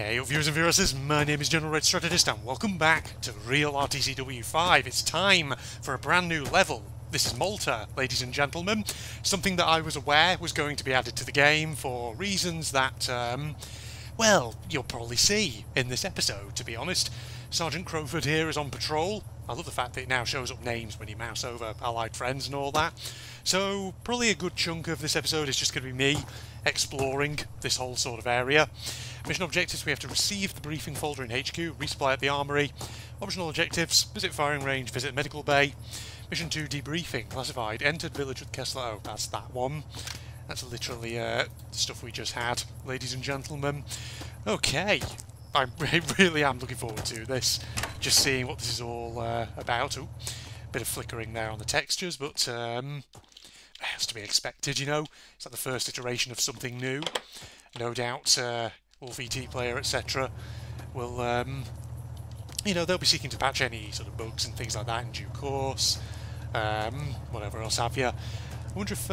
Hey, your viewers and viewers, my name is General Red Strategist, and welcome back to Real RTCW 5. It's time for a brand new level. This is Malta, ladies and gentlemen. Something that I was aware was going to be added to the game for reasons that, well, you'll probably see in this episode, to be honest. Sergeant Crawford here is on patrol. I love the fact that it now shows up names when you mouse over allied friends and all that. So, probably a good chunk of this episode is just going to be me exploring this whole sort of area. Mission objectives, we have to receive the briefing folder in HQ, resupply at the armory. Optional objectives, visit firing range, visit medical bay. Mission 2, debriefing, classified, entered village with Kessler. Oh, that's that one. That's literally the stuff we just had, ladies and gentlemen. Okay, I really am looking forward to this, just seeing what this is all about. Ooh, bit of flickering there on the textures, but it has to be expected, you know. It's like the first iteration of something new. No doubt Wolf E.T. Player, etc. will, you know, they'll be seeking to patch any sort of bugs and things like that in due course. Whatever else have you. I wonder if,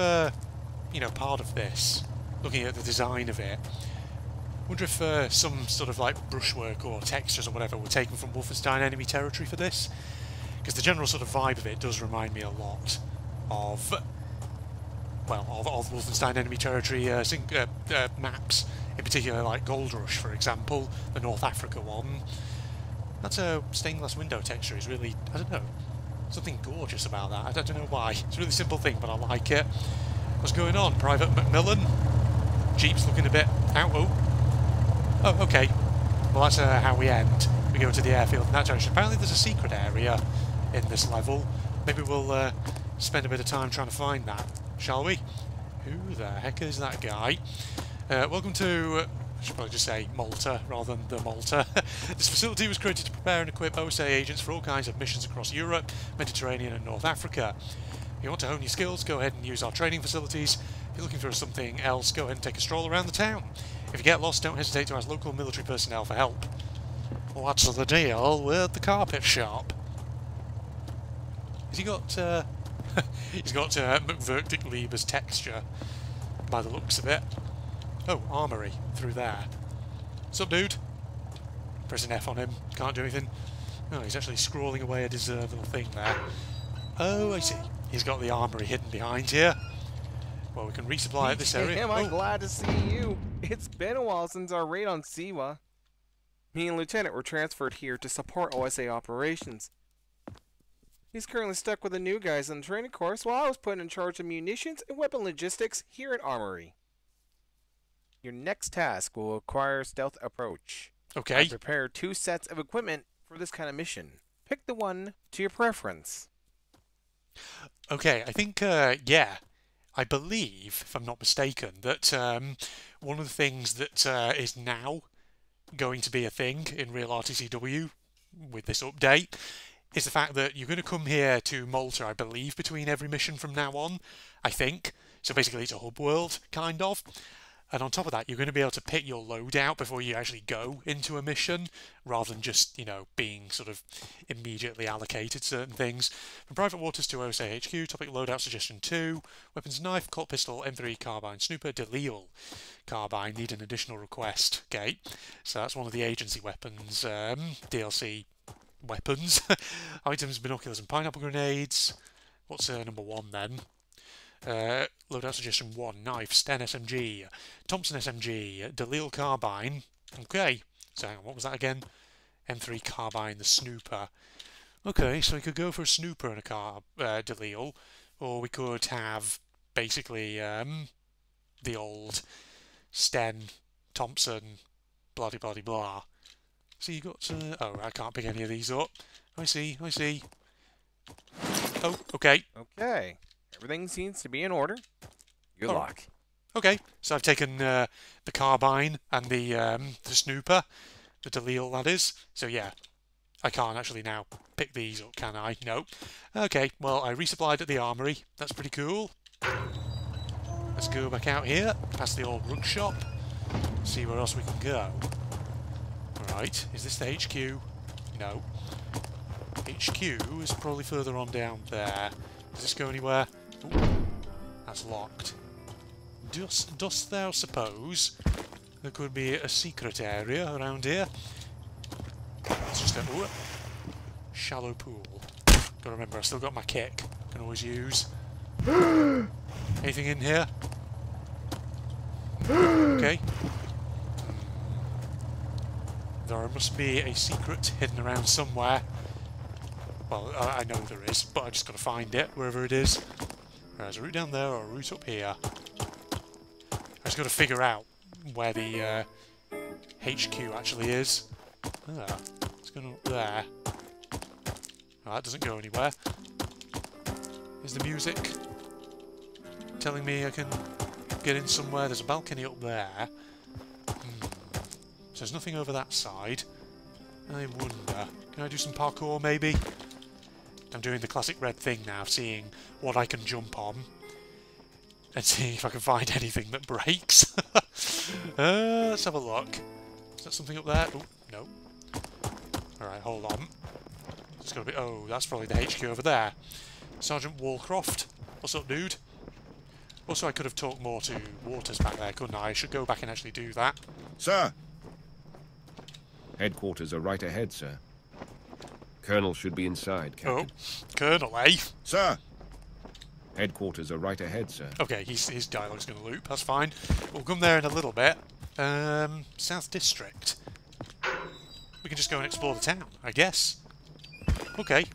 you know, part of this, looking at the design of it, I wonder if some sort of like brushwork or textures or whatever were taken from Wolfenstein Enemy Territory for this. Because the general sort of vibe of it does remind me a lot of, well, of Wolfenstein Enemy Territory maps, in particular like Gold Rush, for example, the North Africa one. That's a stained glass window texture is really, I don't know, something gorgeous about that. I don't know why. It's a really simple thing, but I like it. What's going on? Private Macmillan? Jeep's looking a bit out. Oh, okay. Well, that's how we end. We go to the airfield in that direction. Apparently there's a secret area in this level. Maybe we'll spend a bit of time trying to find that, shall we? Who the heck is that guy? Welcome to, I should probably just say Malta rather than the Malta. This facility was created to prepare and equip OSA agents for all kinds of missions across Europe, Mediterranean and North Africa. If you want to hone your skills, go ahead and use our training facilities. If you're looking for something else, go ahead and take a stroll around the town. If you get lost, don't hesitate to ask local military personnel for help. What's the deal with the carpet shop? Has he got, he's got McVerktig Lieber's texture, by the looks of it. Oh, armory, through there. Sup, dude? Pressing F on him, can't do anything. Oh, he's actually scrawling away at his little thing there. Oh, I see. He's got the armory hidden behind here. Well, we can resupply at this area. Am I glad to see you? It's been a while since our raid on Siwa. Me and Lieutenant were transferred here to support OSA operations. He's currently stuck with the new guys on the training course while I was put in charge of munitions and weapon logistics here at Armory. Your next task will require stealth approach. Okay. I prepare 2 sets of equipment for this kind of mission. Pick the one to your preference. Okay, I think, yeah. I believe, if I'm not mistaken, that one of the things that is now going to be a thing in Real RTCW with this update is the fact that you're going to come here to Malta, I believe, between every mission from now on, I think. So basically it's a hub world, kind of. And on top of that, you're going to be able to pick your loadout before you actually go into a mission, rather than just, you know, being sort of immediately allocated certain things. From Private Waters to OSA HQ, topic loadout suggestion 2, weapons knife, Colt pistol, M3 carbine, Snooper, Delisle carbine, need an additional request. Okay, so that's one of the agency weapons, DLC weapons. Items, binoculars and pineapple grenades. What's number 1 then? Loadout suggestion 1, knife, Sten SMG, Thompson SMG, Delisle carbine. Okay, so hang on, what was that again? M3 carbine, the snooper. Okay, so we could go for a snooper and a Delisle, or we could have basically the old Sten, Thompson, blah de blah de blah. So you got to, oh, I can't pick any of these up. I see, I see. Oh, okay. Okay. Everything seems to be in order. Good luck. Okay, so I've taken the carbine and the snooper, the Delisle that is. So yeah, I can't actually now pick these up, can I? No. Okay, well I resupplied at the armory. That's pretty cool. Let's go back out here, past the old rug shop, see where else we can go. Right, is this the HQ? No. HQ is probably further on down there. Does this go anywhere? Ooh, that's locked. Dost thou suppose There could be a secret area around here. It's just a ooh, shallow pool. Gotta remember, I still got my kick. Can always use. Anything in here? Okay. There must be a secret hidden around somewhere. Well, I know there is, but I just gotta find it, wherever it is. There's a route down there or a route up here. I just gotta figure out where the HQ actually is. Ah, it's going up there. Oh, that doesn't go anywhere. Is the music telling me I can get in somewhere? There's a balcony up there. So there's nothing over that side. I wonder. Can I do some parkour, maybe? I'm doing the classic red thing now, seeing what I can jump on. And seeing if I can find anything that breaks. Let's have a look. Is that something up there? Oh, no. Alright, hold on. It's got to be... Oh, that's probably the HQ over there. Sergeant Walcroft. What's up, dude? Also, I could have talked more to Waters back there, couldn't I? I should go back and actually do that. Sir! Headquarters are right ahead, sir. Colonel should be inside, Captain. Oh, Colonel, eh? Sir! Headquarters are right ahead, sir. Okay, his dialogue's going to loop, that's fine. We'll come there in a little bit. South District. We can just go and explore the town, I guess. Okay.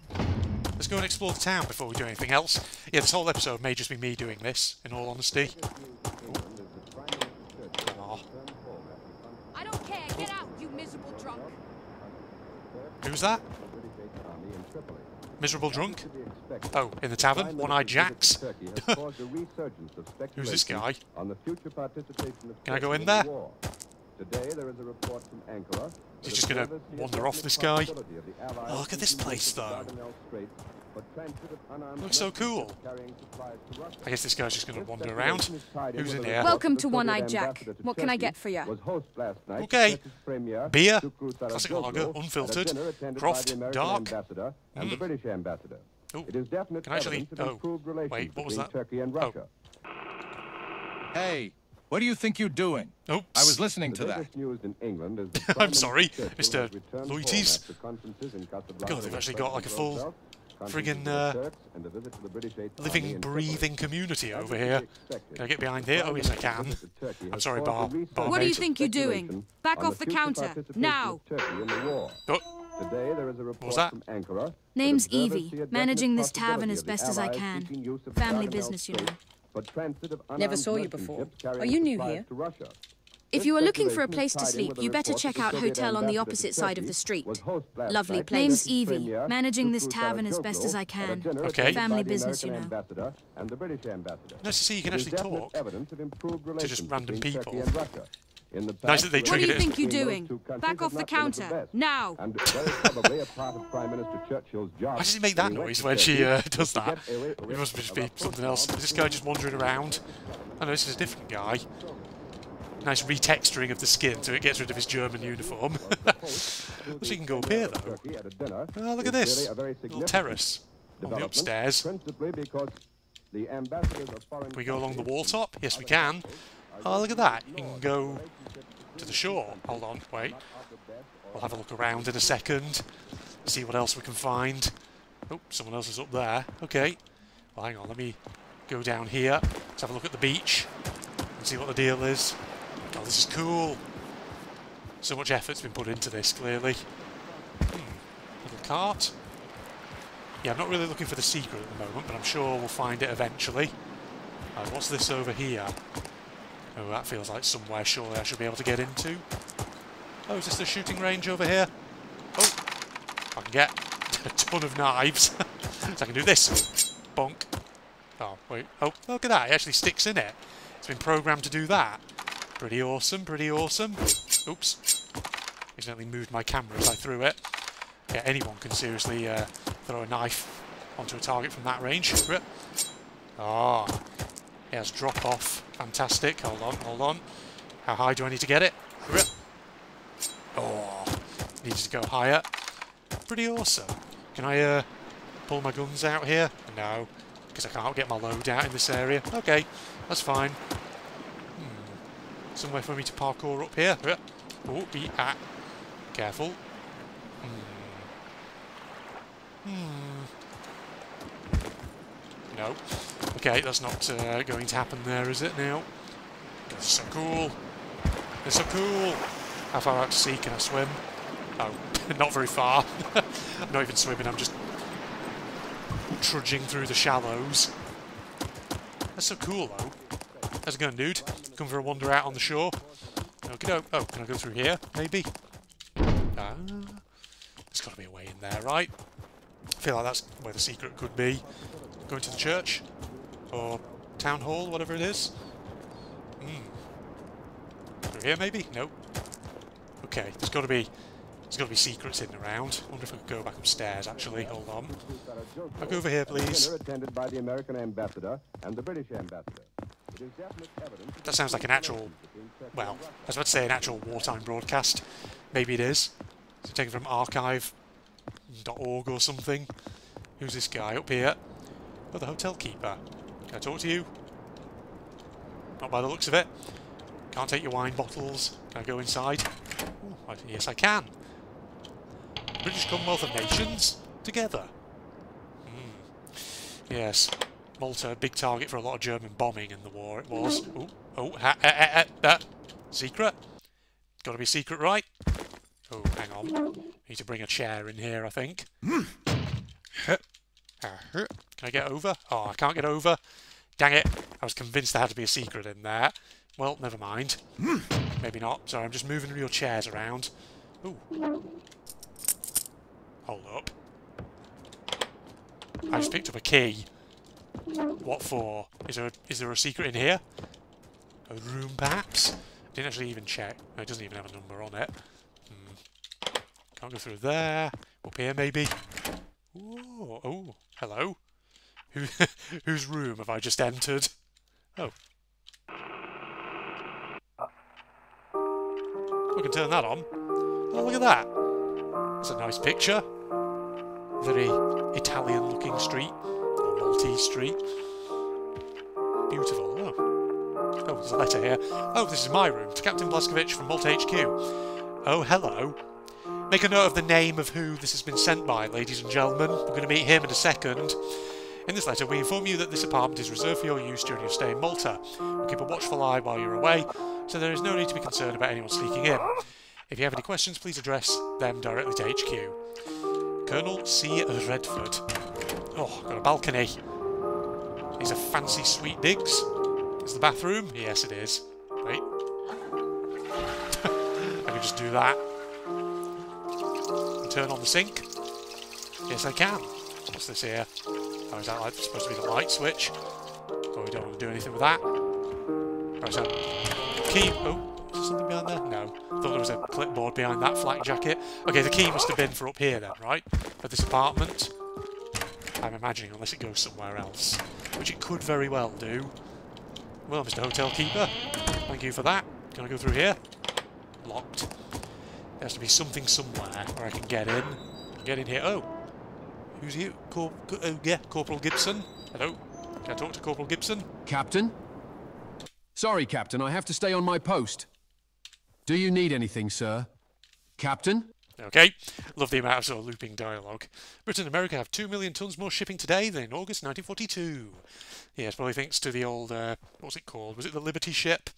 Let's go and explore the town before we do anything else. Yeah, this whole episode may just be me doing this, in all honesty. Oh. I don't care. Get out, you miserable drunk. Who's that? Miserable drunk? Oh, in the tavern? One Eyed Jacks? Who's this guy? Can I go in there? He's just going to wander off, this guy. Oh, look at this place, though. Looks so cool. I guess this guy's just going to wander around. Who's in here? Welcome to One Eyed Jack. What can I get for you? Okay. Beer, classic lager, unfiltered, Croft, dark. And the British ambassador. Oh, can I actually... Oh, wait, what was that? Oh. Hey, what do you think you're doing? Oops. I was listening to that. I'm sorry, Mr. Loitis. God, they've actually got like a full... friggin' living, breathing community over here. Can I get behind here? Oh, yes, I can. I'm sorry, Barb. What do you think you're doing? Back off the counter, now! Oh. What was that? Name's Evie. Managing this tavern as best as I can. Family business, you know. Never saw you before. Are you new here? If you are looking for a place to sleep, you better check out Hotel on the opposite side of the street. Lovely place. Name's Evie. Managing this tavern as best as I can. Okay. Family business, you know. Nice to see you can actually talk to just random people. Nice that they triggered it. What do you think you're doing? Back off the counter, now! Why does he make that noise when she does that? It must just be something else. Is this guy just wandering around? I know, this is a different guy. Nice retexturing of the skin so it gets rid of his German uniform. So you can go up here, though. Oh, look at this. A little terrace on the upstairs. Can we go along the wall top? Yes, we can. Oh, look at that. You can go to the shore. Hold on, wait. We'll have a look around in a second. See what else we can find. Oh, someone else is up there. Okay. Well, hang on, let me go down here. Let's have a look at the beach and see what the deal is. Oh, this is cool. So much effort's been put into this, clearly. Little cart. Yeah, I'm not really looking for the secret at the moment, but I'm sure we'll find it eventually. What's this over here? Oh, that feels like somewhere surely I should be able to get into. Oh, is this the shooting range over here? Oh, I can get a ton of knives. So I can do this. Bonk. Oh, wait. Oh, look at that. It actually sticks in it. It's been programmed to do that. Pretty awesome, pretty awesome. Oops. Accidentally moved my camera as I threw it. Yeah, anyone can seriously throw a knife onto a target from that range. Ah. Oh. Yeah, it's drop off. Fantastic. Hold on, hold on. How high do I need to get it? Oh. Needed to go higher. Pretty awesome. Can I pull my guns out here? No. Because I can't get my load out in this area. Okay. That's fine. somewhere for me to parkour up here. Oh, be at. Careful. No. Okay, that's not going to happen there, is it now? It's so cool. It's so cool. How far out to sea can I swim? Oh, not very far. I'm not even swimming, I'm just trudging through the shallows. That's so cool, though. How's it going, dude? Come for a wander out on the shore. Okey-doke. Oh, can I go through here? Maybe. Ah, there's got to be a way in there, right? I feel like that's where the secret could be. Going to the church? Or town hall, whatever it is? Through here, maybe? Nope. Okay, there's got to be secrets hidden around. I wonder if I could go back upstairs, actually. Hold on. Back over here, please. Attended by the American ambassador and the British ambassador. That sounds like an actual, well, I was about to say an actual wartime broadcast. Maybe it is. So taken from archive.org or something. Who's this guy up here? Oh, the hotel keeper. Can I talk to you? Not by the looks of it. Can't take your wine bottles. Can I go inside? Ooh, yes, I can. British Commonwealth of Nations together. Yes. Malta, big target for a lot of German bombing in the war, it was. Ooh, oh, secret? Gotta be secret, right? Oh, hang on. Need to bring a chair in here, I think. Can I get over? Oh, I can't get over. Dang it. I was convinced there had to be a secret in there. Well, never mind. Maybe not. Sorry, I'm just moving your chairs around. Ooh. Hold up. I just picked up a key. What for? Is there a secret in here? A room, perhaps? I didn't actually even check. No, it doesn't even have a number on it. Can't go through there. Up here, maybe. Ooh, oh, hello. Whose room have I just entered? Oh. We can turn that on. Oh, look at that. That's a nice picture. Very Italian-looking street. Street. Beautiful. Oh. Oh, there's a letter here. Oh, this is my room. To Captain Blaskovich from Malta HQ. Oh, hello. Make a note of the name of who this has been sent by, ladies and gentlemen. We're going to meet him in a second. In this letter, we inform you that this apartment is reserved for your use during your stay in Malta. We'll keep a watchful eye while you're away, so there is no need to be concerned about anyone sneaking in. If you have any questions, please address them directly to HQ. Colonel C. Redford. Oh, got a balcony. These are fancy sweet digs. Is the bathroom? Yes, it is. Wait. I can just do that. And turn on the sink. Yes, I can. What's this here? Oh, is that supposed to be the light switch? Oh, we don't want to do anything with that. Right, so key. Oh, is there something behind there? No. I thought there was a clipboard behind that flak jacket. Okay, the key must have been for up here then, right? For this apartment. I'm imagining, unless it goes somewhere else. Which it could very well do. Well, Mr. Hotel Keeper, thank you for that. Can I go through here? Locked. There has to be something somewhere where I can get in. Get in here. Oh! Who's you? Corporal Gibson. Hello. Can I talk to Corporal Gibson? Captain? Sorry, Captain, I have to stay on my post. Do you need anything, sir? Captain? Okay, love the amount of sort of looping dialogue. Britain and America have 2 million tons more shipping today than in August 1942. Yes, probably thanks to the old, what was it called? Was it the Liberty ship?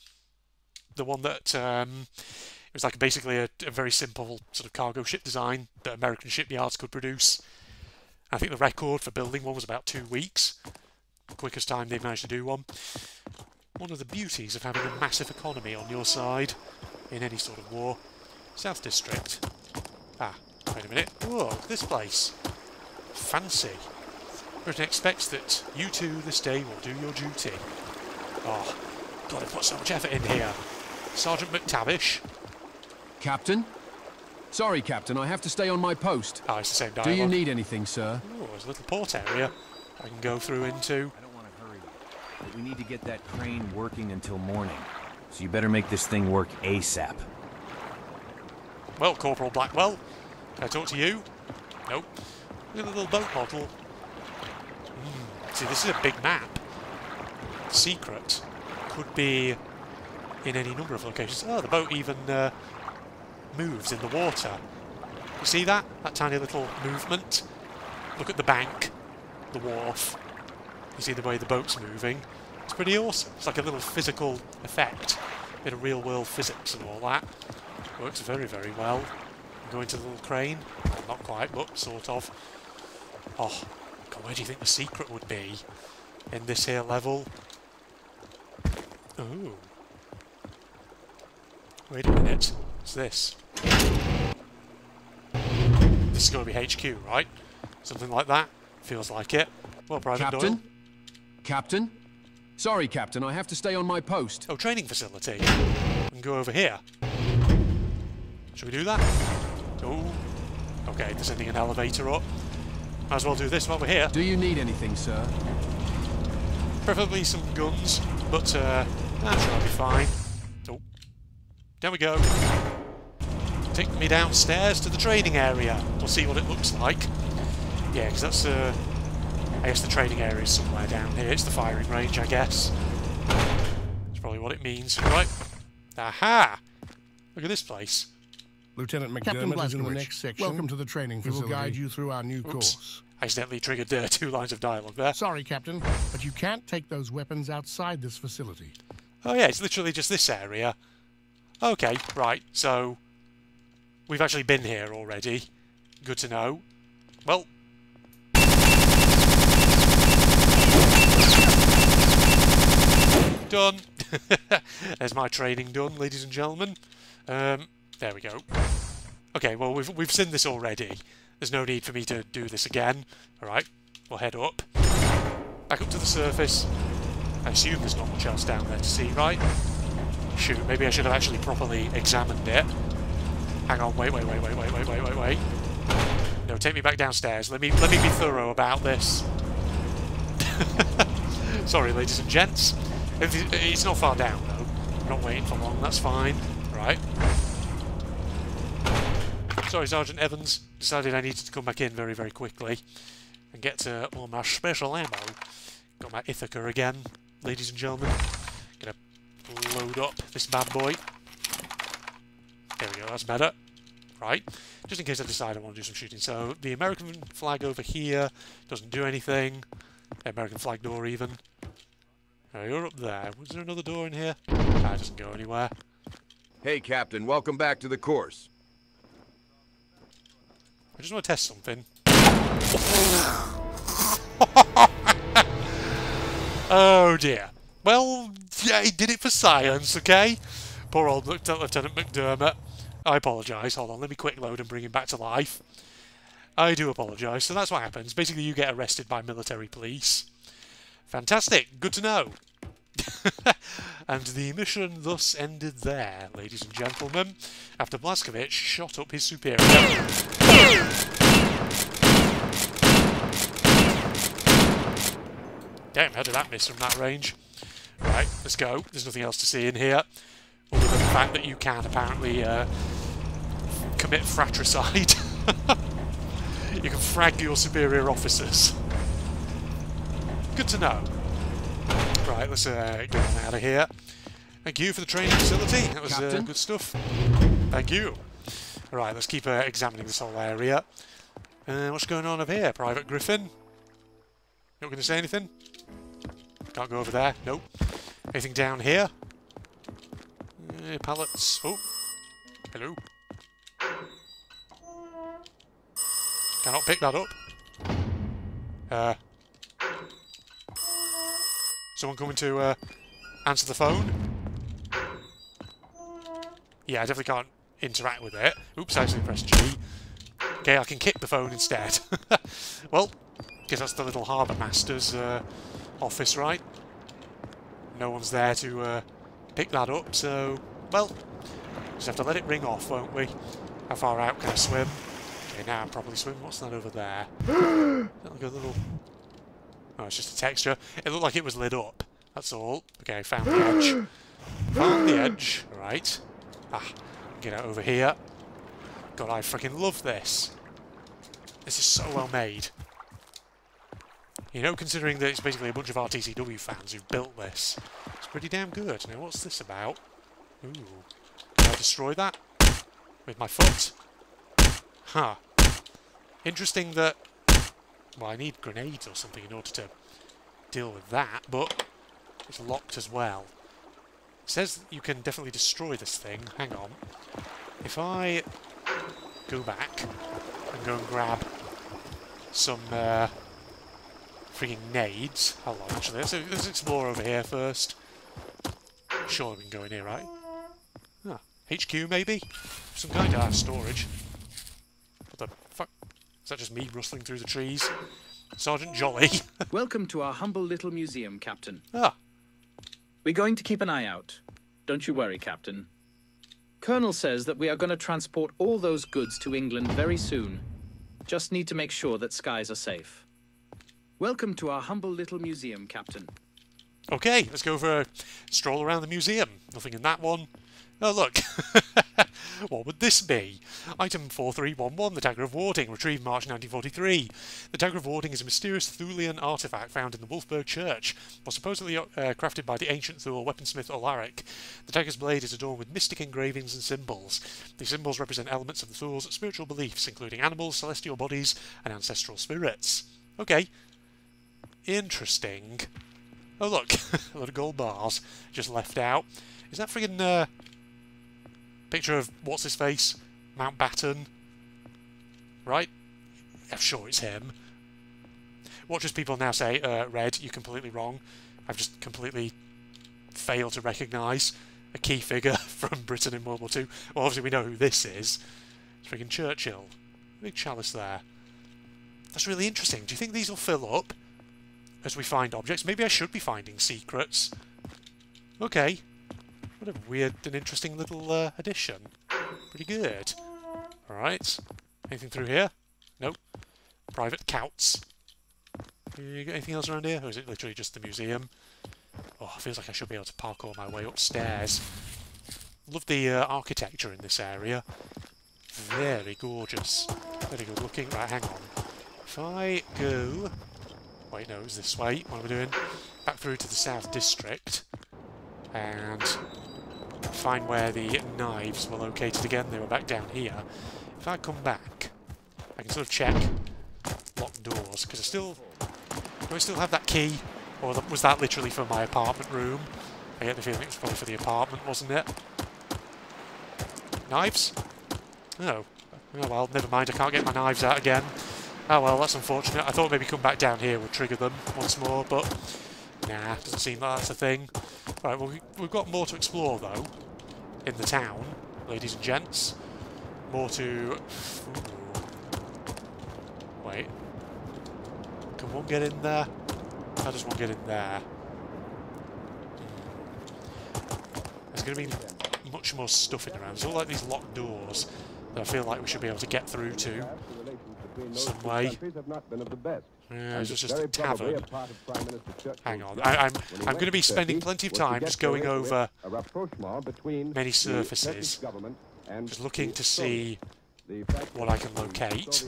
The one that, it was like basically a very simple sort of cargo ship design that American shipyards could produce. I think the record for building one was about 2 weeks. The quickest time they've managed to do one. One of the beauties of having a massive economy on your side in any sort of war. South District. Ah, wait a minute. Whoa, look at this place. Fancy. Britain expects that you two this day will do your duty. Oh, God, they've put so much effort in here. Sergeant McTavish. Captain? Sorry, Captain, I have to stay on my post. Ah, it's the same dialogue. Do you need anything, sir? Oh, there's a little port area I can go through into. I don't want to hurry, but we need to get that crane working until morning. So you better make this thing work ASAP. Well, Corporal Blackwell, can I talk to you? Nope. Look at the little boat model. See, this is a big map. Secret. Could be in any number of locations. Oh, the boat even moves in the water. You see that? That tiny little movement. Look at the bank, the wharf. You see the way the boat's moving. It's pretty awesome. It's like a little physical effect, a bit of real world physics and all that. Works very, very well. Going to the little crane. Well, not quite, but sort of. Oh, God, where do you think the secret would be in this here level? Ooh. Wait a minute. What's this? This is going to be HQ, right? Something like that. Feels like it. Well, Private Captain? Doyle. Captain? Sorry, Captain, I have to stay on my post. Oh, training facility. And go over here. Should we do that? Oh. Okay, they're sending an elevator up. Might as well do this while we're here. Do you need anything, sir? Preferably some guns, but that should be fine. Oh. There we go. Take me downstairs to the training area. We'll see what it looks like. Yeah, because that's I guess the training area is somewhere down here. It's the firing range, I guess. That's probably what it means. Right. Aha! Look at this place. Lieutenant McDermott is in the next section. Welcome to the training facility. We will guide you through our new course. I accidentally triggered 2 lines of dialogue there. Sorry, Captain, but you can't take those weapons outside this facility. Oh yeah, it's literally just this area. Okay, right, so we've actually been here already. Good to know. Well... done. There's my training done, ladies and gentlemen. There we go. Okay, well we've seen this already. There's no need for me to do this again. All right, we'll head up, back up to the surface. I assume there's not much else down there to see, right? Shoot, maybe I should have actually properly examined it. Hang on, wait. No, take me back downstairs. Let me be thorough about this. Sorry, ladies and gents. It's not far down, though. I'm not waiting for long, that's fine. Right. Sorry, Sergeant Evans. Decided I needed to come back in very, very quickly and get to all my special ammo. Got my Ithaca again, ladies and gentlemen. Gonna load up this bad boy. There we go, that's better. Right. Just in case I decide I want to do some shooting. So, the American flag over here doesn't do anything. The American flag door, even. Oh, you're up there. Was there another door in here? That doesn't go anywhere. Hey, Captain. Welcome back to the course. I just want to test something. Oh, dear. Well, yeah, he did it for science, okay? Poor old Lieutenant McDermott. I apologise. Hold on, let me quick load and bring him back to life. I do apologise. So that's what happens. Basically, you get arrested by military police. Fantastic, good to know. And the mission thus ended there, ladies and gentlemen, after Blazkowicz shot up his superior. Damn, how did that miss from that range? Right, let's go. There's nothing else to see in here, other than the fact that you can apparently commit fratricide. You can frag your superior officers. Good to know. Right, let's get on out of here. Thank you for the training facility. That was good stuff. Thank you. Right, let's keep examining this whole area. What's going on over here? Private Griffin? Not going to say anything? Can't go over there. Nope. Anything down here? Pallets. Oh. Hello. Cannot pick that up. Someone coming to answer the phone? Yeah, I definitely can't interact with it. Oops, I actually pressed G. Okay, I can kick the phone instead. Well, because that's the little harbour master's office, right? No one's there to pick that up, so... well, just have to let it ring off, won't we? How far out can I swim? Okay, now I'm probably swimming. What's that over there? That'll go a little... oh, it's just a texture. It looked like it was lit up. That's all. Okay, found the edge. Found the edge. Right. Ah, get out over here. God, I freaking love this. This is so well made. You know, considering that it's basically a bunch of RTCW fans who've built this, it's pretty damn good. Now, what's this about? Ooh. Can I destroy that? With my foot? Huh. Interesting that... Well, I need grenades or something in order to deal with that, but it's locked as well. It says you can definitely destroy this thing. Hang on. If I go back and go and grab some frigging nades. Hello, actually. Let's explore over here first. Surely we can go in here, right? Ah, HQ maybe? Some kind of storage. What the fuck? Is that just me rustling through the trees? Sergeant Jolly. Welcome to our humble little museum, Captain. Ah. We're going to keep an eye out. Don't you worry, Captain. Colonel says that we are going to transport all those goods to England very soon. Just need to make sure that skies are safe. Welcome to our humble little museum, Captain. Okay, let's go for a stroll around the museum. Nothing in that one. Oh, look. What would this be? Item 4311, the Tiger of Warding, retrieved March 1943. The Tiger of Warding is a mysterious Thulean artefact found in the Wolfburg Church, was supposedly crafted by the ancient Thule weaponsmith Olaric. The Tiger's blade is adorned with mystic engravings and symbols. The symbols represent elements of the Thule's spiritual beliefs, including animals, celestial bodies, and ancestral spirits. Okay. Interesting. Oh, look. A lot of gold bars just left out. Is that friggin', picture of what's-his-face, Mountbatten, right? I'm sure it's him. Watch as people now say, Red, you're completely wrong. I've just completely failed to recognise a key figure from Britain in World War II. Well, obviously we know who this is. It's friggin' Churchill. Big chalice there. That's really interesting. Do you think these will fill up as we find objects? Maybe I should be finding secrets. Okay. What a weird and interesting little addition. Pretty good. Alright. Anything through here? Nope. Private Couts. You got anything else around here? Or is it literally just the museum? Oh, feels like I should be able to parkour my way upstairs. Love the architecture in this area. Very gorgeous. Very good looking. Right, hang on. If I go... Wait, no, it was this way. What am I doing? Back through to the South District. And... find where the knives were located again. They were back down here. If I come back, I can sort of check locked doors, because I still... do I still have that key? Or was that literally for my apartment room? I get the feeling it was probably for the apartment, wasn't it? Knives? No. Oh well, never mind, I can't get my knives out again. Oh well, that's unfortunate. I thought maybe come back down here would trigger them once more, but... nah, doesn't seem like that's a thing. Right, well, we've got more to explore, though, in the town, ladies and gents. More to... Ooh. Wait. Can one get in there? How does one get in there? There's going to be much more stuff in around. There's all like these locked doors that I feel like we should be able to get through to. Some way. Yeah, it's just a tavern. Hang on, I'm going to be spending plenty of time just going over many surfaces, just looking to see what I can locate.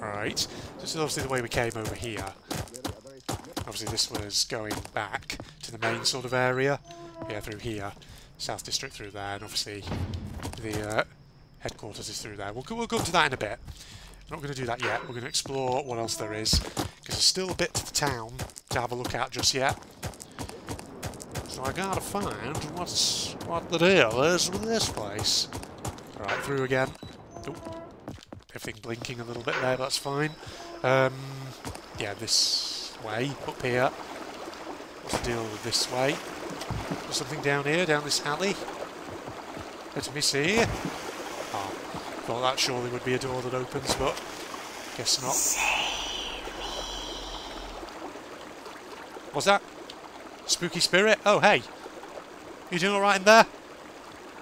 Right, so this is obviously the way we came over here. Obviously this was going back to the main sort of area. Yeah, through here. South District through there, and obviously the... headquarters is through there. We'll go to that in a bit. I'm not going to do that yet. We're going to explore what else there is, because there's still a bit to the town to have a look at just yet. So I gotta find what the deal is with this place. Right, through again. Ooh, everything blinking a little bit there, but that's fine. Yeah, this way, up here. What's the deal with this way? There's something down here, down this alley. Let me see. Well, that surely would be a door that opens, but guess not. What's that? Spooky spirit? Oh, hey! You doing alright in there?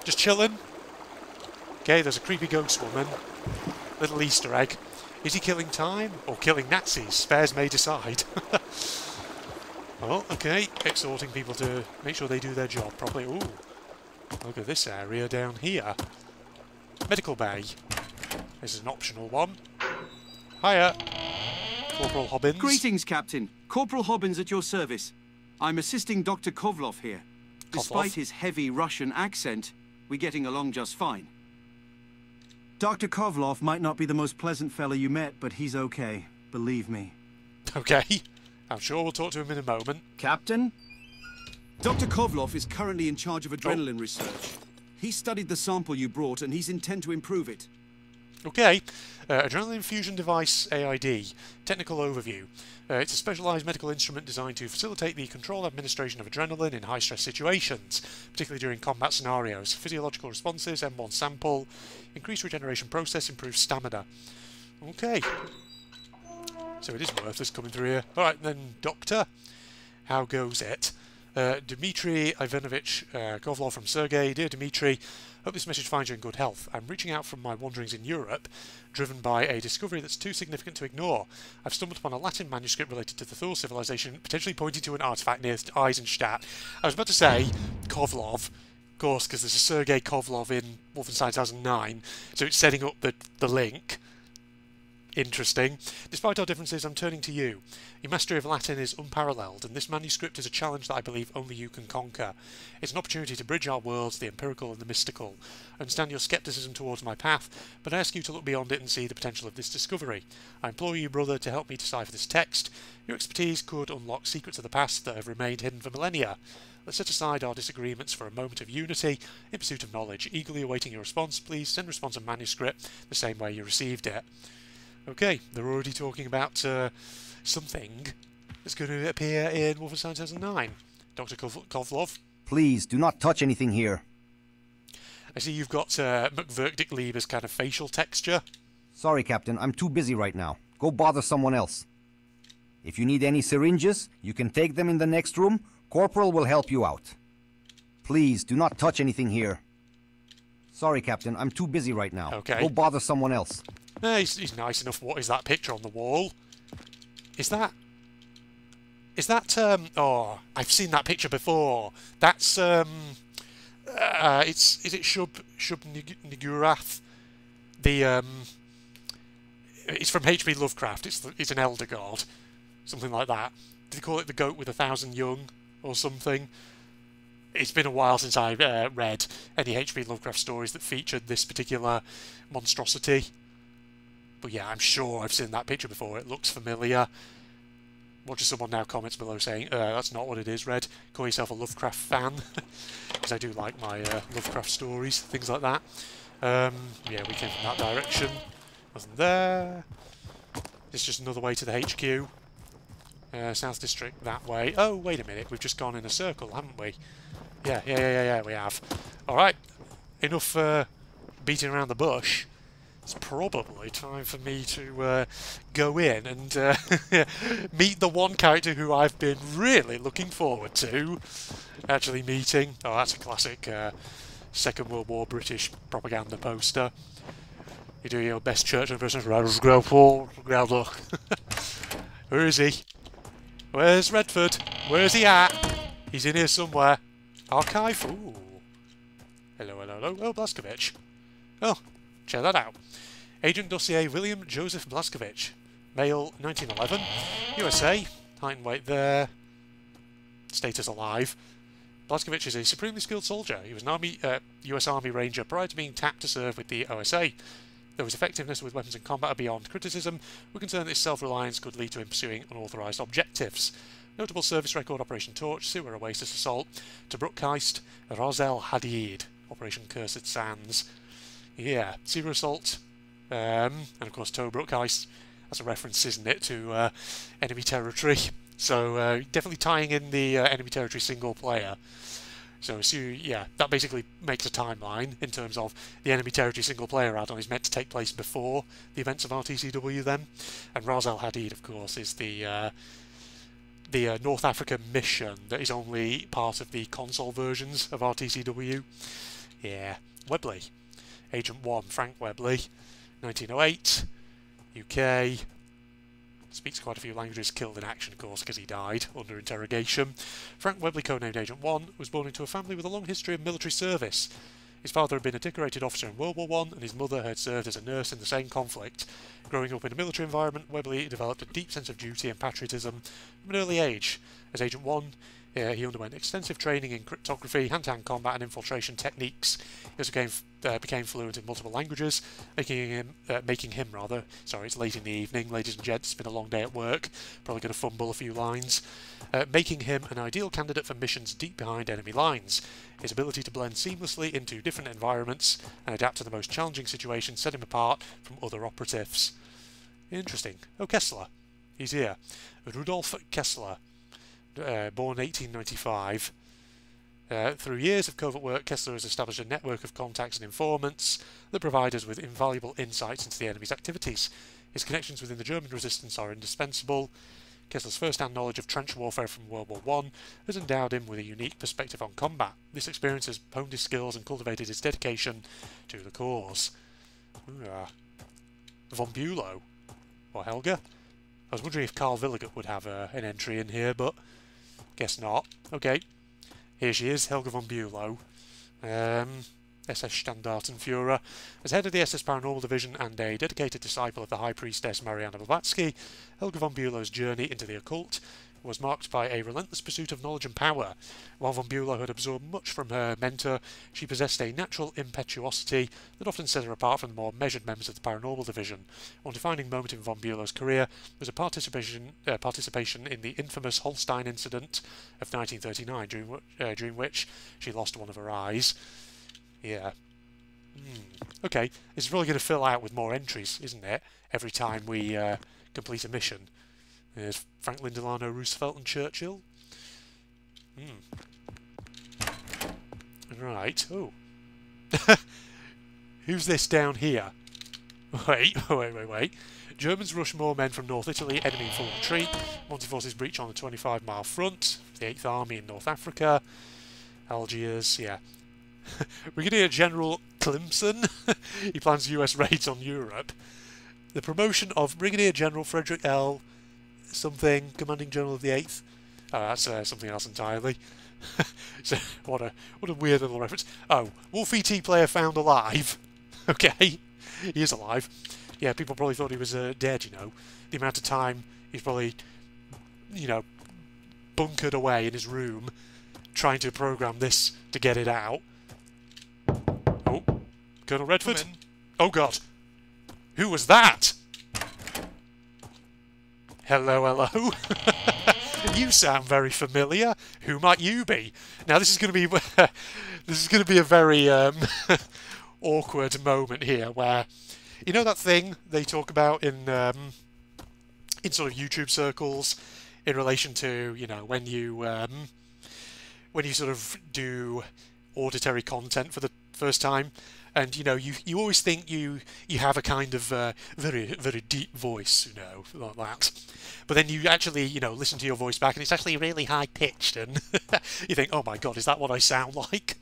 Just chilling? Okay, there's a creepy ghost woman. Little Easter egg. Is he killing time? Or killing Nazis? Spares may decide. Well, okay. Exhorting people to make sure they do their job properly. Ooh. Look at this area down here. Medical bay. This is an optional one. Hiya. Corporal Hobbins. Greetings, Captain. Corporal Hobbins at your service. I'm assisting Dr. Kovlov here. Despite his heavy Russian accent, we're getting along just fine. Dr. Kovlov might not be the most pleasant fella you met, but he's okay. Believe me. Okay. I'm sure we'll talk to him in a moment. Captain? Dr. Kovlov is currently in charge of adrenaline research. He studied the sample you brought, and he's intent to improve it. Okay. Adrenaline Infusion Device, AID. Technical overview. It's a specialised medical instrument designed to facilitate the controlled administration of adrenaline in high-stress situations, particularly during combat scenarios. Physiological responses, M1 sample, increased regeneration process, improved stamina. Okay. So it is worthless coming through here. Alright then, Doctor. How goes it? Dmitry Ivanovich Kovlov from Sergei. Dear Dmitry, hope this message finds you in good health. I'm reaching out from my wanderings in Europe, driven by a discovery that's too significant to ignore. I've stumbled upon a Latin manuscript related to the Thule civilization, potentially pointing to an artifact near Eisenstadt. I was about to say Kovlov, of course, because there's a Sergei Kovlov in Wolfenstein 2009, so it's setting up the link. Interesting. Despite our differences, I'm turning to you. Your mastery of Latin is unparalleled, and this manuscript is a challenge that I believe only you can conquer. It's an opportunity to bridge our worlds, the empirical and the mystical. I understand your scepticism towards my path, but I ask you to look beyond it and see the potential of this discovery. I implore you, brother, to help me decipher this text. Your expertise could unlock secrets of the past that have remained hidden for millennia. Let's set aside our disagreements for a moment of unity in pursuit of knowledge. Eagerly awaiting your response, please send response and manuscript the same way you received it. Okay, they're already talking about something that's going to appear in Wolfenstein 2009. Dr. Kovlov? Please, do not touch anything here. I see you've got McVerkdickleber's kind of facial texture. Sorry, Captain, I'm too busy right now. Go bother someone else. If you need any syringes, you can take them in the next room. Corporal will help you out. Please, do not touch anything here. Sorry, Captain, I'm too busy right now. Okay. Go bother someone else. No, he's nice enough. What is that picture on the wall? Is that oh, I've seen that picture before. That's is it Shub Nigurath? The it's from H.P. Lovecraft. It's an elder god, something like that. Did they call it the goat with 1,000 young or something? It's been a while since I've read any H.P. Lovecraft stories that featured this particular monstrosity. But yeah, I'm sure I've seen that picture before. It looks familiar. Watch as someone now comments below saying, that's not what it is, Red. Call yourself a Lovecraft fan. Because I do like my Lovecraft stories, things like that. Yeah, we came from that direction. Wasn't there. It's just another way to the HQ. South District that way. Oh, wait a minute. We've just gone in a circle, haven't we? Yeah, we have. Alright. Enough beating around the bush. It's probably time for me to go in and meet the one character who I've been really looking forward to actually meeting. Oh, that's a classic Second World War British propaganda poster. You do your best Churchill impression. Where is he? Where's Redford? Where's he at? He's in here somewhere. Archive? Ooh. Hello. Oh, Blaskovich. Oh. Check that out. Agent dossier William Joseph Blaskovich, male, 1911, USA, height and weight there, status alive. Blaskovich is a supremely skilled soldier. He was an Army, US Army Ranger prior to being tapped to serve with the OSA. Though his effectiveness with weapons in combat are beyond criticism, we're concerned that his self-reliance could lead to him pursuing unauthorised objectives. Notable service record: Operation Torch, Siwa Oasis Assault, Tobruk Heist, Ra's al-Hadid, Operation Cursed Sands. Yeah, Zero Assault, and of course Tobruk Heist. That's a reference, isn't it, to Enemy Territory. So definitely tying in the Enemy Territory single player. So yeah, that basically makes a timeline in terms of the Enemy Territory single player add-on is meant to take place before the events of RTCW then. And Ra's al-Hadid, of course, is the North Africa mission that is only part of the console versions of RTCW. Yeah, Webley. Agent 1, Frank Webley, 1908, UK, speaks quite a few languages, killed in action, of course, because he died under interrogation. Frank Webley, codenamed Agent 1, was born into a family with a long history of military service. His father had been a decorated officer in World War I, and his mother had served as a nurse in the same conflict. Growing up in a military environment, Webley developed a deep sense of duty and patriotism from an early age. As Agent 1, Yeah, he underwent extensive training in cryptography, hand-to-hand combat and infiltration techniques. He also became fluent in multiple languages, making him, sorry, it's late in the evening, ladies and gents, it's been a long day at work, probably going to fumble a few lines, making him an ideal candidate for missions deep behind enemy lines. His ability to blend seamlessly into different environments and adapt to the most challenging situations set him apart from other operatives. Interesting. Oh, Kessler. He's here. Rudolf Kessler. Born 1895. Through years of covert work, Kessler has established a network of contacts and informants that provide us with invaluable insights into the enemy's activities. His connections within the German resistance are indispensable. Kessler's first-hand knowledge of trench warfare from World War I has endowed him with a unique perspective on combat. This experience has honed his skills and cultivated his dedication to the cause. Von Bülow. Or Helga. I was wondering if Carl Villigut would have an entry in here, but... guess not. Okay. Here she is, Helga von Bülow, SS Standartenfuhrer. As head of the SS Paranormal Division and a dedicated disciple of the High Priestess Mariana Blavatsky, Helga von Bülow's journey into the occult was marked by a relentless pursuit of knowledge and power. While von Bülow had absorbed much from her mentor, she possessed a natural impetuosity that often set her apart from the more measured members of the Paranormal Division. One defining moment in von Bülow's career was a participation in the infamous Holstein incident of 1939, during which she lost one of her eyes. Yeah. Okay, it's really going to fill out with more entries, isn't it? Every time we complete a mission. There's Franklin Delano Roosevelt and Churchill. Right. Oh. Who's this down here? Wait. Germans rush more men from North Italy, enemy in full retreat. Monty forces breach on the 25-mile front. The 8th Army in North Africa. Algiers, yeah. We're going to hear General Clemson. He plans US raids on Europe. The promotion of Brigadier General Frederick L. something, Commanding General of the 8th. Oh, that's something else entirely. So, what a weird little reference. Oh, Wolf E.T. Player found alive. Okay, he is alive. Yeah, people probably thought he was dead, you know. The amount of time he's probably, you know, bunkered away in his room trying to program this to get it out. Oh, Colonel Redford. Oh, God. Who was that? Hello. You sound very familiar. Who might you be? Now this is going to be a very awkward moment here, where you know that thing they talk about in sort of YouTube circles in relation to, you know, when you sort of do auditory content for the first time, and you know you always think you have a kind of very deep voice, you know, like that, but then you actually, you know, listen to your voice back and it's actually really high pitched, and you think, oh my god, is that what I sound like?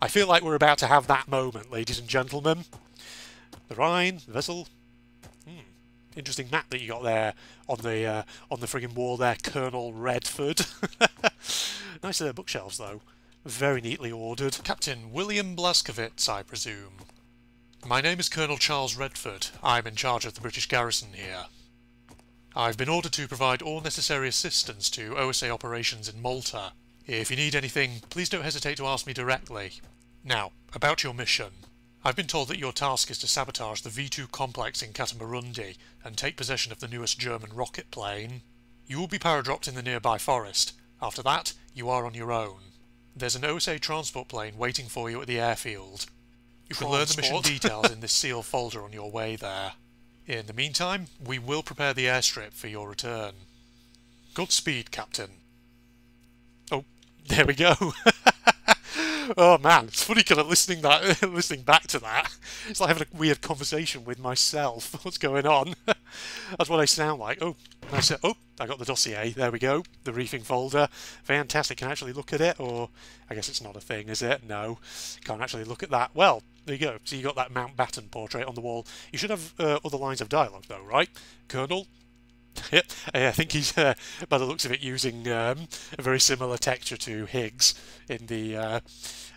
I feel like we're about to have that moment, ladies and gentlemen. The Rhine, the vessel. Interesting map that you got there on the friggin' wall there, Colonel Redford. Nice bookshelves though. Very neatly ordered. Captain William Blaskowitz, I presume. My name is Colonel Charles Redford. I'm in charge of the British garrison here. I've been ordered to provide all necessary assistance to OSA operations in Malta. If you need anything, please don't hesitate to ask me directly. Now, about your mission. I've been told that your task is to sabotage the V2 complex in Katamarundi and take possession of the newest German rocket plane. You will be paradropped in the nearby forest. After that, you are on your own. There's an OSA transport plane waiting for you at the airfield. You can learn the mission details in this sealed folder on your way there. In the meantime, we will prepare the airstrip for your return. Good speed, Captain. Oh, there we go. Oh man, it's funny because I'm listening back to that. It's like having a weird conversation with myself. What's going on? That's what I sound like. Oh, I got the dossier. There we go. The briefing folder. Fantastic. Can I actually look at it? Or I guess it's not a thing, is it? No, can't actually look at that. Well, there you go. So you got that Mountbatten portrait on the wall. You should have other lines of dialogue though, right, Colonel? I think he's, by the looks of it, using a very similar texture to Higgs in the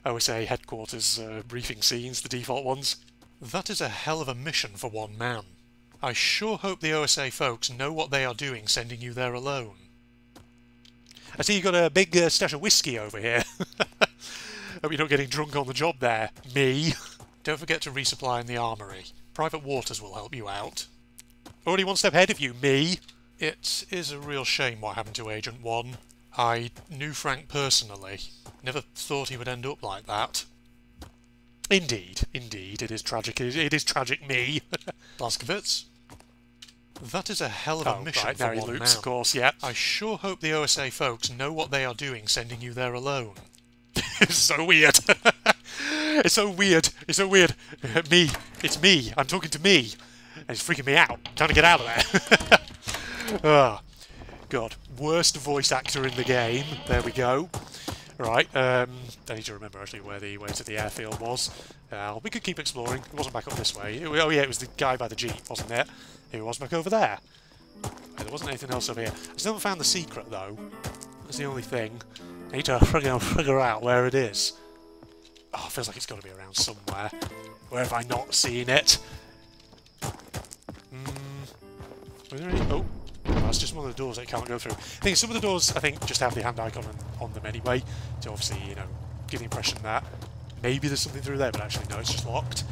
OSA headquarters briefing scenes, the default ones. That is a hell of a mission for one man. I sure hope the OSA folks know what they are doing sending you there alone. I see you've got a big stash of whiskey over here. Hope you're not getting drunk on the job there, me. Don't forget to resupply in the armoury. Private Waters will help you out. Already one step ahead of you, me. It is a real shame what happened to Agent 1. I knew Frank personally. Never thought he would end up like that. Indeed, indeed, it is tragic. It is tragic, me. Blaskovitz? That is a hell of a mission right, for one Luke's, man. Of course, yeah. I sure hope the OSA folks know what they are doing sending you there alone. It's so weird. It's so weird. It's so weird. Me. It's me. I'm talking to me. And it's freaking me out. I'm trying to get out of there. Oh, God. Worst voice actor in the game. There we go. Right, I need to remember actually where the way to the airfield was. We could keep exploring. It wasn't back up this way. Oh yeah, it was the guy by the jeep, wasn't it? It was back over there. There wasn't anything else over here. I still haven't found the secret though. That's the only thing. I need to figure out where it is. Oh, it feels like it's got to be around somewhere. Where have I not seen it? Was there any... Oh. That's just one of the doors that you can't go through. I think some of the doors, I think, just have the hand icon on them anyway, to obviously, you know, give the impression that maybe there's something through there, but actually no, it's just locked.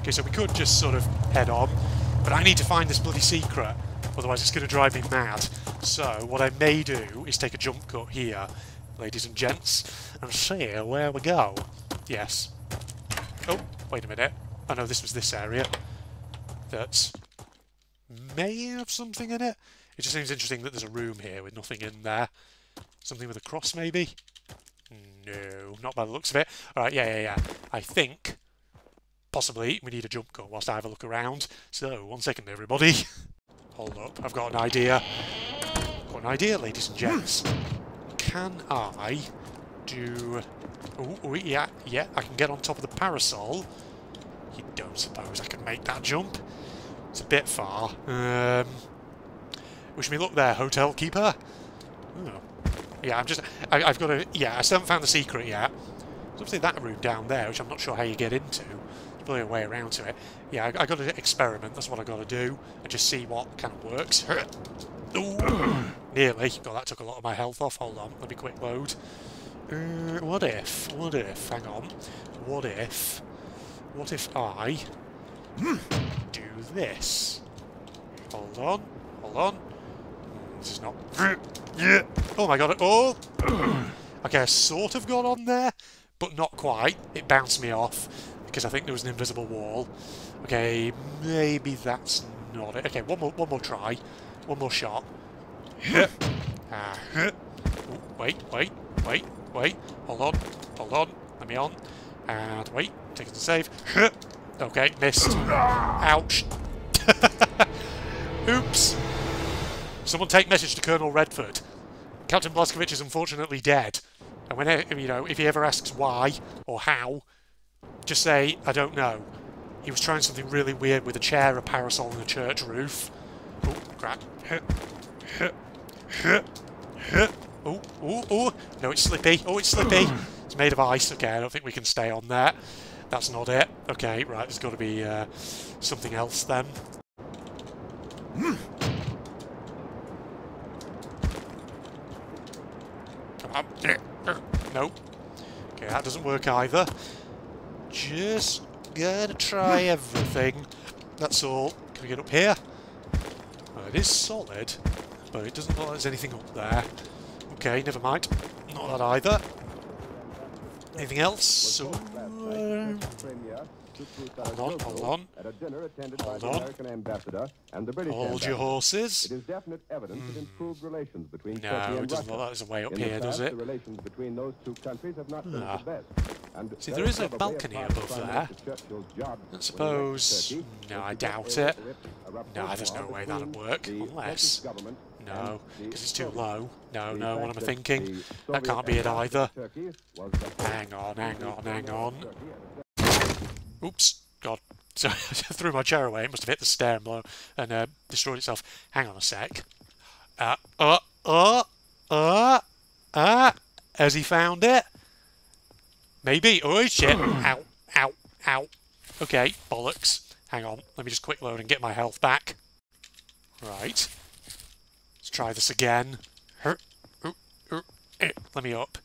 Okay, so we could just sort of head on, but I need to find this bloody secret, otherwise it's going to drive me mad. So, what I may do is take a jump cut here, ladies and gents, and see where we go. Yes. Oh, wait a minute. I know this was this area that may have something in it. It just seems interesting that there's a room here with nothing in there. Something with a cross, maybe? No, not by the looks of it. Alright, yeah. I think, possibly, we need a jump gun whilst I have a look around. So, one second, everybody. Hold up, I've got an idea. Got an idea, ladies and gents. Can I do... Oh, yeah, I can get on top of the parasol. You don't suppose I can make that jump? It's a bit far. Wish me luck there, hotel keeper. Oh. Yeah, I've got to... Yeah, I still haven't found the secret yet. There's obviously that room down there, which I'm not sure how you get into. There's probably a way around to it. Yeah, I've got to experiment. That's what I've got to do. And just see what kind of works. Nearly. God, that took a lot of my health off. Hold on. Let me quick load. What if? What if? Hang on. What if... What if I... do this? Hold on. Hold on. This is not... Oh my god, oh! Okay, I sort of got on there, but not quite. It bounced me off, because I think there was an invisible wall. Okay, maybe that's not it. Okay, one more try. One more shot. Wait. Hold on. Let me on. And wait, take it to save. Okay, missed. Ouch. Oops. Someone take message to Colonel Redford. Captain Blaskovich is unfortunately dead. And when, you know, if he ever asks why or how, just say, I don't know. He was trying something really weird with a chair, a parasol, and a church roof. Oh, crap. Oh. No, it's slippy. Oh, it's slippy. It's made of ice. Okay, I don't think we can stay on that. That's not it. Okay, right, there's got to be something else then. Nope. Okay, that doesn't work either. Just gotta try everything. That's all. Can we get up here? Well, it is solid, but it doesn't look like there's anything up there. Okay, never mind. Not that either. Anything else? Hold on. At a dinner attended by the American ambassador and the British Hold your horses. It is definite evidence of improved relations between Turkey and Russia. No, it doesn't look like there's a way up here, does it? The relations between those two countries have not been the best. And see, there is a balcony above there. I suppose... No, I doubt it. No, there's no way that'll work. Unless... No, because it's too low. No, what am I thinking? That can't be it either. Hang on. Oops, God. So I threw my chair away. It must have hit the stair and destroyed itself. Hang on a sec. Has he found it? Maybe. Oh, shit. Ow. Okay, bollocks. Hang on. Let me just quick load and get my health back. Right. Let's try this again. Let me up.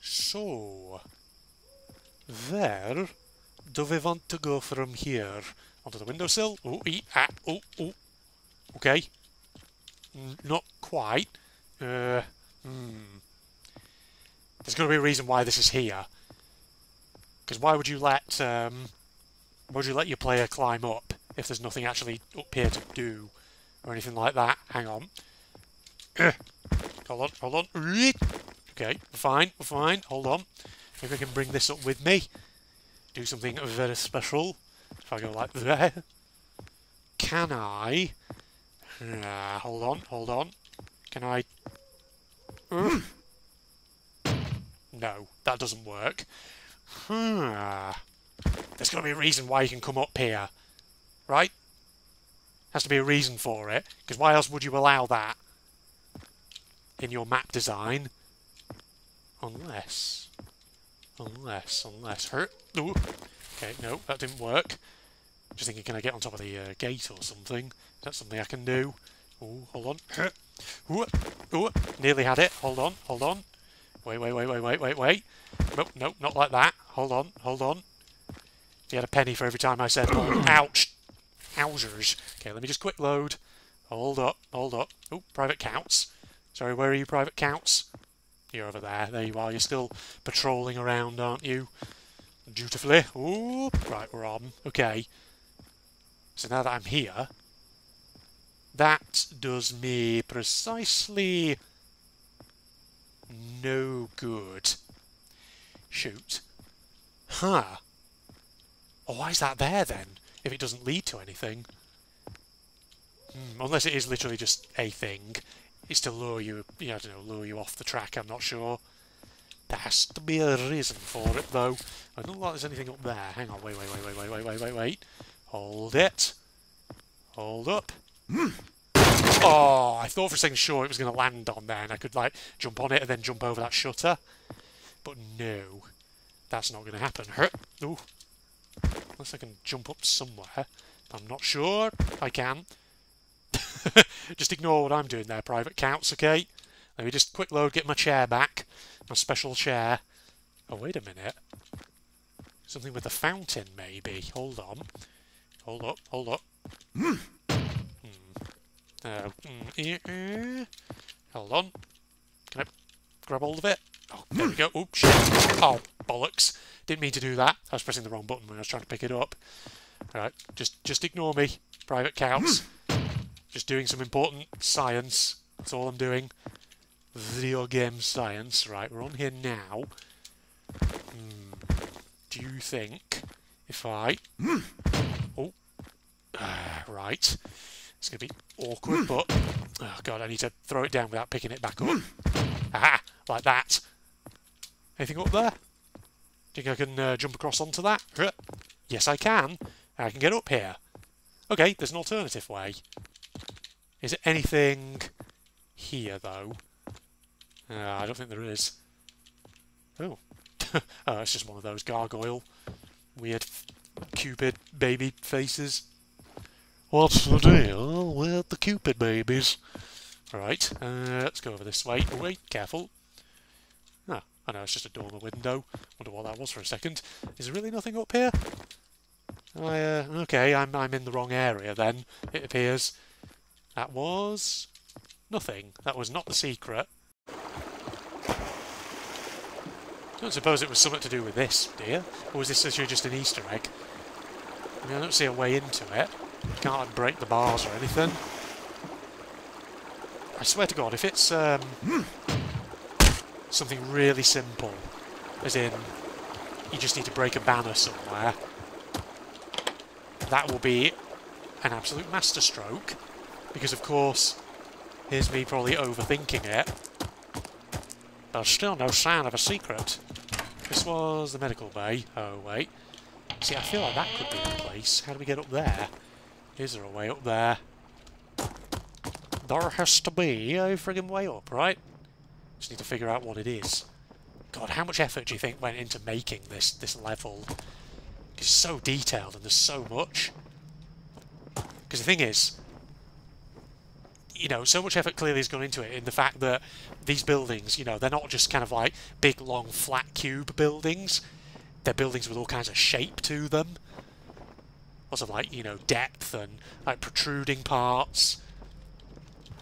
So, where do we want to go from here? Onto the windowsill? Okay. Not quite. There's got to be a reason why this is here. Because why would you let your player climb up if there's nothing actually up here to do or anything like that? Hang on. Hold on. Okay, we're fine. Hold on. Maybe I can bring this up with me. Do something very special. If I go like there, can I? Hold on. Can I? No, that doesn't work. There's got to be a reason why you can come up here, right? Has to be a reason for it, because why else would you allow that in your map design? Unless. Ooh. Okay, no, that didn't work. Just thinking, can I get on top of the gate or something? Is that something I can do? Oh, hold on. Ooh, nearly had it. Hold on. Wait. Nope, not like that. Hold on. He had a penny for every time I said, ouch! Howzers. Okay, let me just quick load. Hold up. Oh, Private Counts. Sorry, where are you, Private Counts? You're over there. There you are. You're still patrolling around, aren't you? Dutifully. Ooh, right, we're on. Okay. So now that I'm here, that does me precisely no good. Shoot. Huh. Oh, why is that there, then, if it doesn't lead to anything? Unless it is literally just a thing. It's to lure you, I don't know, lure you off the track, I'm not sure. There has to be a reason for it, though. I don't like there's anything up there. Hang on, wait. Hold it. Hold up. Oh, I thought for a second, sure, it was going to land on there, and I could, like, jump on it and then jump over that shutter. But no, that's not going to happen. Ooh. Unless I can jump up somewhere. I'm not sure I can. Just ignore what I'm doing there, Private Counts, okay? Let me just quick load, get my chair back. My special chair. Oh, wait a minute. Something with a fountain, maybe. Hold on. Hold up. Hold on. Can I grab hold of it? Oh, there we go. Oh, shit. Oh, bollocks. Didn't mean to do that. I was pressing the wrong button when I was trying to pick it up. Alright, just ignore me, Private Counts. Just doing some important science. That's all I'm doing. Video game science. Right, we're on here now. Do you think if I... Oh. Right. It's going to be awkward, but... Oh, God, I need to throw it down without picking it back up. Aha! Like that. Anything up there? Do you think I can jump across onto that? Yes, I can. I can get up here. Okay, there's an alternative way. Is there anything here, though? I don't think there is. Oh. Oh, it's just one of those gargoyle, weird Cupid baby faces. What's the deal with the Cupid babies? Alright, let's go over this way. Wait, careful. Ah, I know, it's just a door in the window. Wonder what that was for a second. Is there really nothing up here? Okay, I'm in the wrong area then, it appears. That was... nothing. That was not the secret. Don't suppose it was something to do with this, dear? Or was this actually just an Easter egg? I mean, I don't see a way into it. You can't break the bars or anything. I swear to God, if it's something really simple, as in you just need to break a banner somewhere, that will be an absolute masterstroke. Because, of course, here's me probably overthinking it. There's still no sign of a secret. This was the medical bay. Oh, wait. See, I feel like that could be the place. How do we get up there? Is there a way up there? There has to be a friggin' way up, right? Just need to figure out what it is. God, how much effort do you think went into making this level? It's so detailed and there's so much. Because the thing is... you know, so much effort clearly has gone into it, in the fact that these buildings, you know, they're not just kind of like big, long, flat cube buildings. They're buildings with all kinds of shape to them. Lots of, like, you know, depth and, like, protruding parts.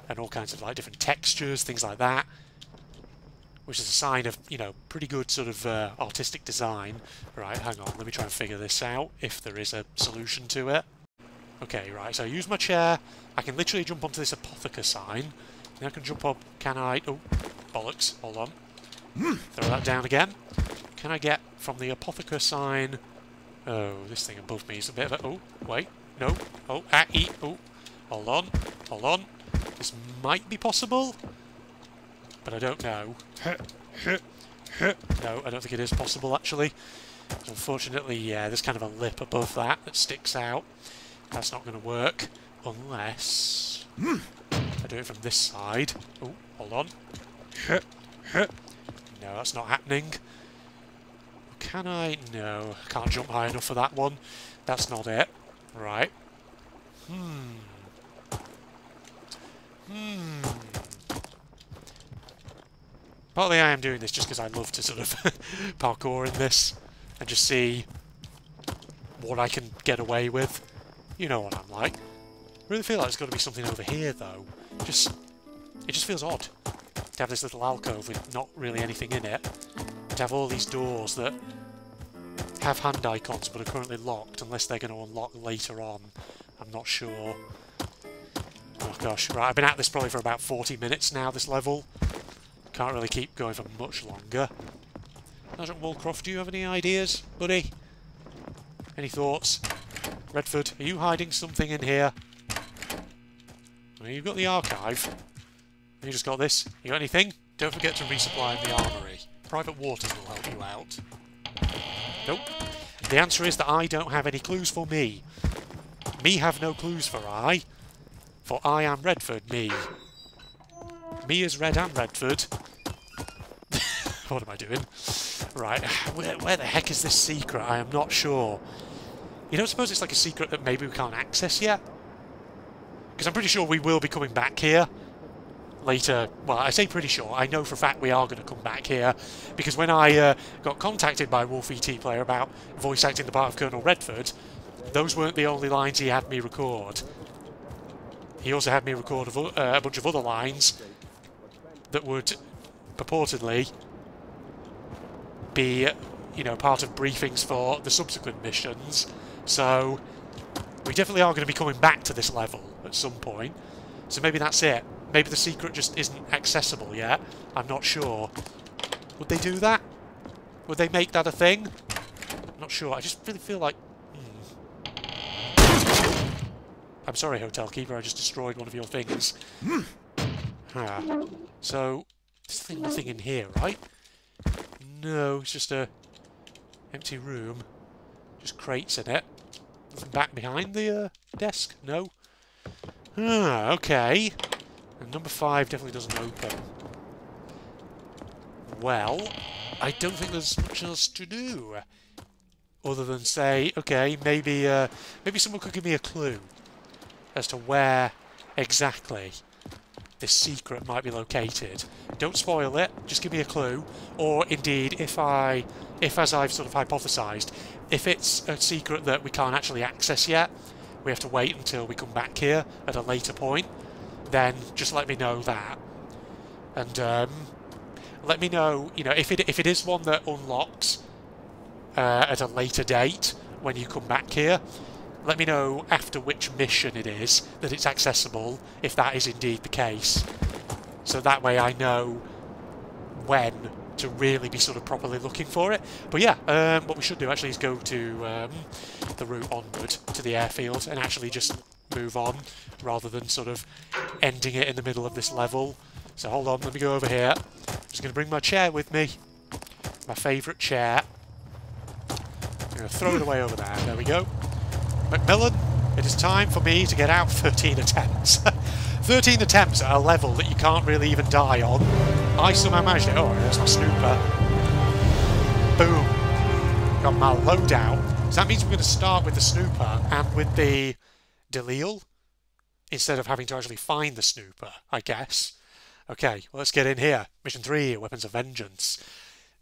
And all kinds of, like, different textures, things like that. Which is a sign of, you know, pretty good sort of artistic design. Right, hang on, let me try and figure this out, if there is a solution to it. Okay, right, so I use my chair. I can literally jump onto this apothecary sign. Now I can jump up, can I... Oh, bollocks, hold on. Throw that down again. Can I get from the apothecary sign... Oh, this thing above me is a bit of a... Oh, wait, no. Oh, ah, e, oh. Hold on, hold on. This might be possible, but I don't know. No, I don't think it is possible, actually. Unfortunately, yeah, there's kind of a lip above that that sticks out. That's not going to work, unless I do it from this side. Oh, hold on. No, that's not happening. Can I? No, I can't jump high enough for that one. That's not it. Right. Partly I am doing this just because I love to sort of parkour in this and just see what I can get away with. You know what I'm like. I really feel like there's got to be something over here, though. It just feels odd to have this little alcove with not really anything in it. To have all these doors that have hand icons but are currently locked, unless they're going to unlock later on. I'm not sure. Oh gosh, right, I've been at this probably for about 40 minutes now, this level. Can't really keep going for much longer. Sergeant Walcroft, do you have any ideas, buddy? Any thoughts? Redford, are you hiding something in here? I mean, you've got the archive. You just got this. You got anything? Don't forget to resupply in the armoury. Private Waters will help you out. Nope. The answer is that I don't have any clues for me. Me have no clues for I. For I am Redford, me. Me is Red and Redford. What am I doing? Right. Where the heck is this secret? I am not sure. You don't suppose it's like a secret that maybe we can't access yet? Because I'm pretty sure we will be coming back here later. Well, I say pretty sure. I know for a fact we are going to come back here. Because when I got contacted by Wolf E.T. Player about voice acting the part of Colonel Redford, those weren't the only lines he had me record. He also had me record a bunch of other lines that would purportedly be, you know, part of briefings for the subsequent missions. So, we definitely are going to be coming back to this level at some point. So maybe that's it. Maybe the secret just isn't accessible yet. I'm not sure. Would they do that? Would they make that a thing? I'm not sure. I just really feel like... I'm sorry, Hotel Keeper, I just destroyed one of your things. So, there's nothing in here, right? No, it's just a... empty room. Just crates in it. Nothing back behind the desk? No? Ah, okay. And number 5 definitely doesn't open. Well, I don't think there's much else to do. Other than say, okay, maybe someone could give me a clue as to where exactly this secret might be located. Don't spoil it, just give me a clue. Or indeed, if as I've sort of hypothesised, if it's a secret that we can't actually access yet, we have to wait until we come back here at a later point, then just let me know that. And let me know, you know, if it is one that unlocks at a later date when you come back here, let me know after which mission it is that it's accessible, if that is indeed the case. So that way I know when to really be sort of properly looking for it. But yeah, what we should do actually is go to the route onward to the airfield and actually just move on rather than sort of ending it in the middle of this level. So hold on, let me go over here. I'm just going to bring my chair with me. My favourite chair. I'm going to throw it away over there. There we go. Macmillan, it is time for me to get out 13 attempts. 13 attempts at a level that you can't really even die on. I somehow managed it. Oh, there's my Snooper. Boom. Got my loadout. So that means we're going to start with the Snooper and with the Delisle instead of having to actually find the Snooper, I guess. Okay, well, let's get in here. Mission 3, Weapons of Vengeance.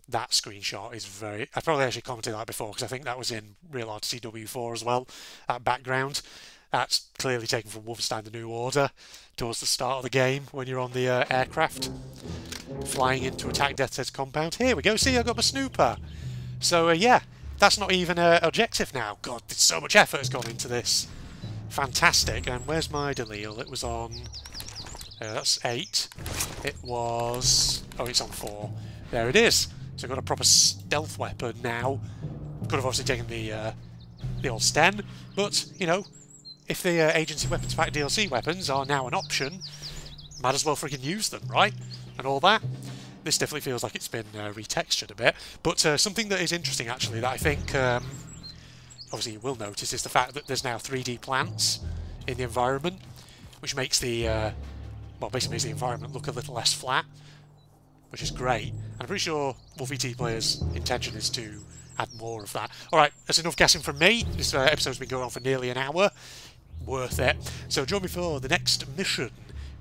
That screenshot is very... I probably actually commented on that before, because I think that was in Real RTCW 4 as well, that background. That's clearly taken from Wolfenstein The New Order, towards the start of the game, when you're on the aircraft, flying in to attack Death's Head's compound. Here we go, see, I've got my Snooper! So, yeah, that's not even an objective now. God, so much effort has gone into this. Fantastic. And where's my Delisle? It was on... that's 8. It was... Oh, it's on 4. There it is. So I've got a proper stealth weapon now. Could have obviously taken the old Sten, but, you know, if the Agency Weapons Pack DLC weapons are now an option, might as well freaking use them, right? And all that. This definitely feels like it's been retextured a bit. But something that is interesting, actually, that I think... obviously you will notice, is the fact that there's now 3D plants in the environment, which makes the... well, basically makes the environment look a little less flat, which is great. And I'm pretty sure Wolf E.T. Player's intention is to add more of that. Alright, that's enough guessing from me. This episode's been going on for nearly an hour. Worth it. So join me for the next mission.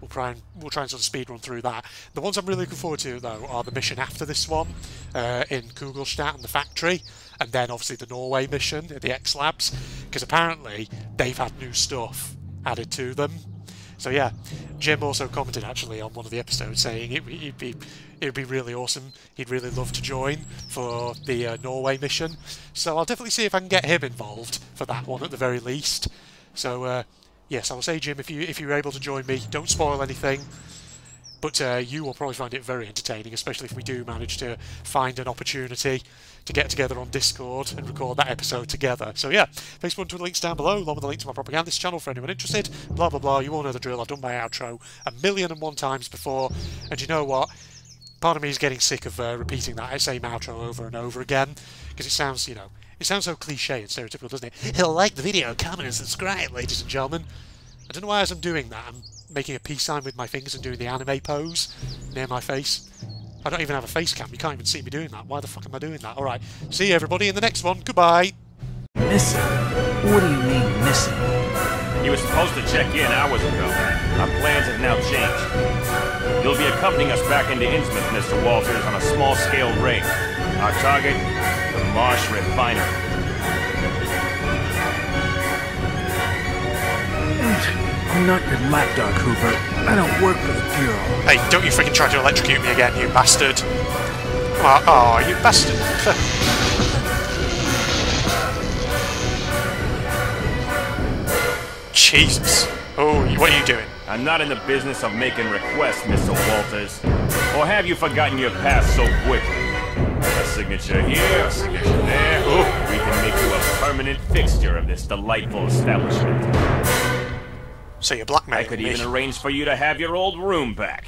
We'll try and sort of speedrun through that. The ones I'm really looking forward to, though, are the mission after this one, in Kugelstadt and the factory, and then obviously the Norway mission at the X-Labs, because apparently they've had new stuff added to them. So yeah, Jim also commented actually on one of the episodes saying it'd be really awesome, he'd really love to join for the Norway mission. So I'll definitely see if I can get him involved for that one at the very least. So yes, I will say, Jim, if you're able to join me, don't spoil anything, but you will probably find it very entertaining, especially if we do manage to find an opportunity to get together on Discord and record that episode together. So yeah, Facebook and Twitter links down below, along with the link to my propagandist channel for anyone interested, blah blah blah, you all know the drill, I've done my outro 1,000,001 times before, and you know what? Part of me is getting sick of repeating that same outro over and over again, because it sounds, you know, it sounds so cliché and stereotypical, doesn't it? He'll like the video, comment and subscribe, ladies and gentlemen. I don't know why as I'm doing that, I'm making a peace sign with my fingers and doing the anime pose near my face. I don't even have a face cam, you can't even see me doing that. Why the fuck am I doing that? Alright, see you everybody in the next one, goodbye! Missing? What do you mean, missing? He was supposed to check in hours ago. Our plans have now changed. You'll be accompanying us back into Innsmouth, Mr. Walters, on a small-scale raid. Our target, the Marsh Refiner. I'm not your lapdog, Hoover. I don't work for the Bureau. Hey, don't you freaking try to electrocute me again, you bastard. Come on. Oh, you bastard. Jesus. Oh, what are you doing? I'm not in the business of making requests, Mr. Walters. Or have you forgotten your past so quickly? A signature here, a signature there. Ooh. We can make you a permanent fixture of this delightful establishment. So you're blackmailing me. I could even arrange for you to have your old room back.